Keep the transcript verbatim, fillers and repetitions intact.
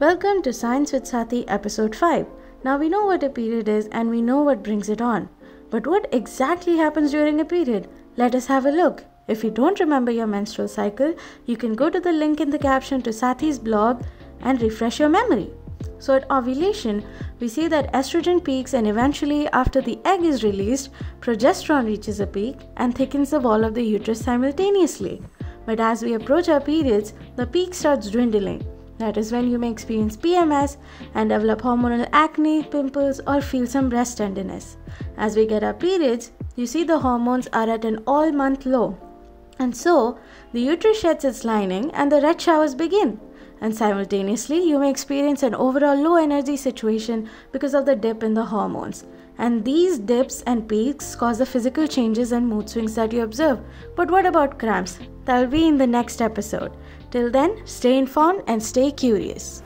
Welcome to Science with Saathi episode five. Now we know what a period is and we know what brings it on. But what exactly happens during a period? Let us have a look. If you don't remember your menstrual cycle, you can go to the link in the caption to Saathi's blog and refresh your memory. So at ovulation, we see that estrogen peaks and eventually after the egg is released, progesterone reaches a peak and thickens the wall of the uterus simultaneously. But as we approach our periods, the peak starts dwindling. That is when you may experience P M S and develop hormonal acne, pimples, or feel some breast tenderness. As we get our periods, you see the hormones are at an all-month low. And so, the uterus sheds its lining and the red showers begin. And simultaneously, you may experience an overall low energy situation because of the dip in the hormones. And these dips and peaks cause the physical changes and mood swings that you observe. But what about cramps? That will be in the next episode. Till then, stay informed and stay curious.